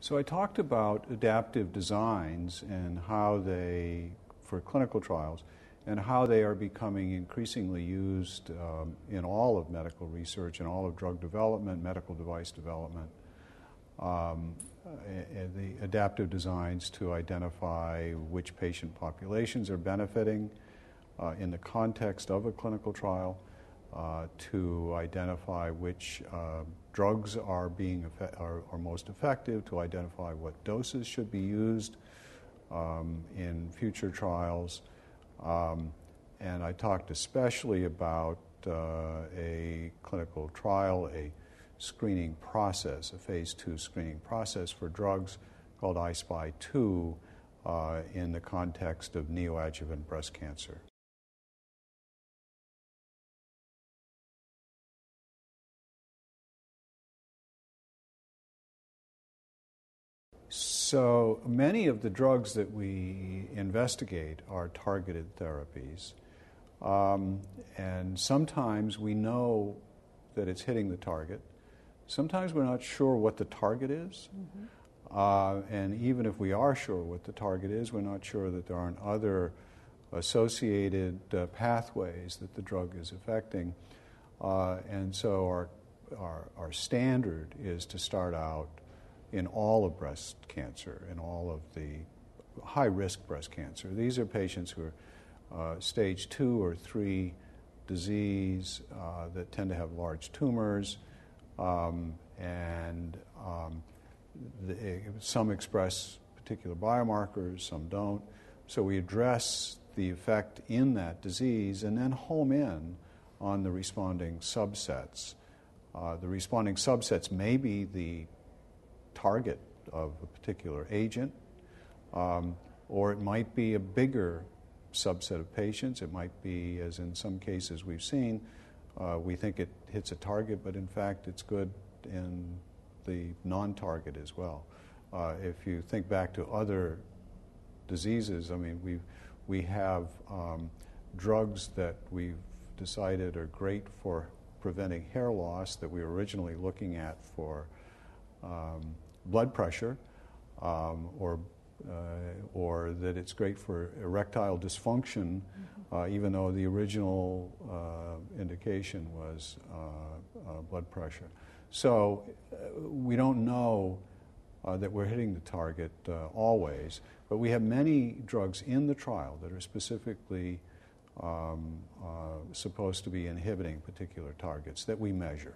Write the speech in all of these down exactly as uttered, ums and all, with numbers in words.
So I talked about adaptive designs and how they, for clinical trials, and how they are becoming increasingly used um, in all of medical research and all of drug development, medical device development, um, and the adaptive designs to identify which patient populations are benefiting uh, in the context of a clinical trial, uh, to identify which uh, drugs are being effe- are, are most effective, to identify what doses should be used um, in future trials. Um, and I talked especially about uh, a clinical trial, a screening process, a phase two screening process for drugs called I S P Y two uh, in the context of neoadjuvant breast cancer. So many of the drugs that we investigate are targeted therapies, um, and sometimes we know that it's hitting the target. Sometimes we're not sure what the target is, mm-hmm. uh, and even if we are sure what the target is, we're not sure that there aren't other associated uh, pathways that the drug is affecting, uh, and so our, our, our standard is to start out in all of breast cancer, in all of the high-risk breast cancer. These are patients who are uh, stage two or three disease uh, that tend to have large tumors, um, and um, the, some express particular biomarkers, some don't. So we address the effect in that disease and then home in on the responding subsets. Uh, the responding subsets may be the target of a particular agent, um, or it might be a bigger subset of patients. It might be, as in some cases we've seen, uh, we think it hits a target, but in fact it's good in the non-target as well. Uh, if you think back to other diseases, I mean, we we have um, drugs that we've decided are great for preventing hair loss that we were originally looking at for um, blood pressure, um, or uh, or that it's great for erectile dysfunction, mm-hmm. uh, even though the original uh, indication was uh, uh, blood pressure. So uh, we don't know uh, that we're hitting the target uh, always, but we have many drugs in the trial that are specifically um, uh, supposed to be inhibiting particular targets that we measure.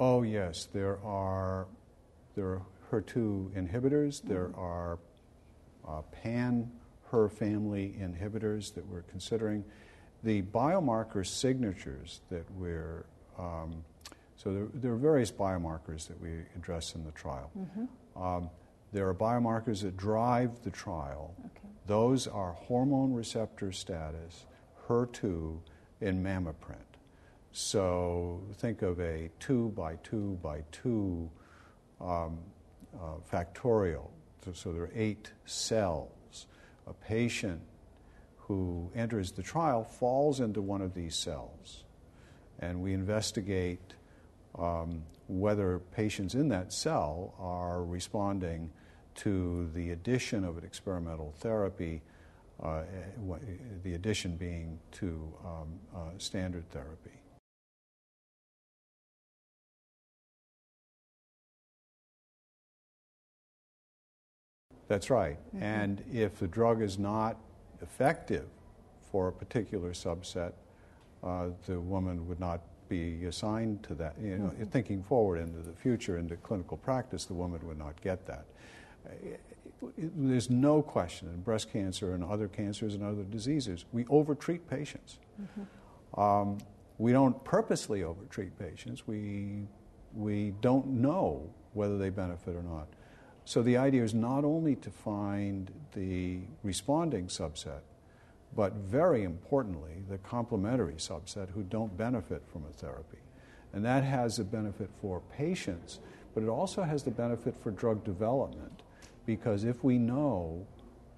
Oh yes, there are there are H E R two inhibitors. Mm-hmm. There are uh, pan-H E R family inhibitors that we're considering. The biomarker signatures that we're um, so there, there are various biomarkers that we address in the trial. Mm-hmm. Um, there are biomarkers that drive the trial. Okay. Those are hormone receptor status, H E R two, and Mammoprint. So think of a two by two by two um, uh, factorial. So, so there are eight cells. A patient who enters the trial falls into one of these cells, and we investigate um, whether patients in that cell are responding to the addition of an experimental therapy, uh, the addition being to um, uh, standard therapy. That's right. Mm-hmm. And if the drug is not effective for a particular subset, uh, the woman would not be assigned to that. You know, mm-hmm. Thinking forward into the future, into clinical practice, the woman would not get that. There's no question in breast cancer and other cancers and other diseases, we overtreat patients. Mm-hmm. Um, we don't purposely overtreat patients. We, we don't know whether they benefit or not. So the idea is not only to find the responding subset, but very importantly, the complementary subset who don't benefit from a therapy. And that has a benefit for patients, but it also has the benefit for drug development, because if we know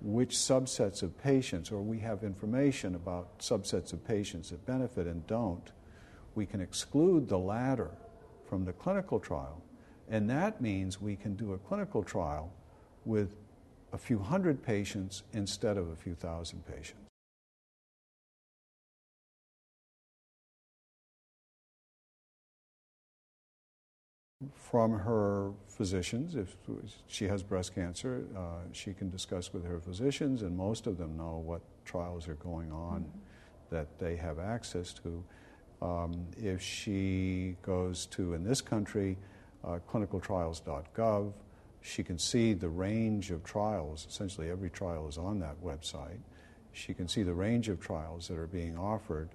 which subsets of patients, or we have information about subsets of patients that benefit and don't, we can exclude the latter from the clinical trial. And that means we can do a clinical trial with a few hundred patients instead of a few thousand patients. From her physicians, if she has breast cancer, uh, she can discuss with her physicians, and most of them know what trials are going on mm-hmm. that they have access to. Um, if she goes to, in this country, uh, clinical trials dot gov, she can see the range of trials. Essentially, every trial is on that website. She can see the range of trials that are being offered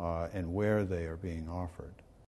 uh, and where they are being offered.